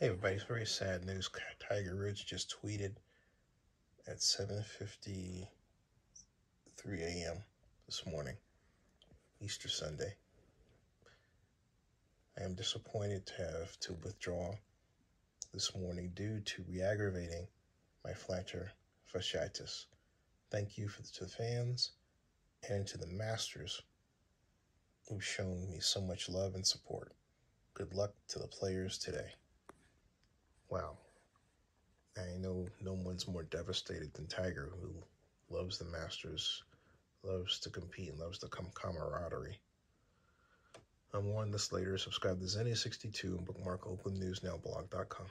Hey everybody, it's very sad news. Tiger Woods just tweeted at 7:53 a.m. this morning, Easter Sunday. I am disappointed to have to withdraw this morning due to re-aggravating my plantar fasciitis. Thank you to the fans and to the Masters who've shown me so much love and support. Good luck to the players today. Wow. I know no one's more devastated than Tiger, who loves the Masters, loves to compete, and loves the camaraderie. I'm on this later. Subscribe to Zenny62 and bookmark opennewsnowblog.com.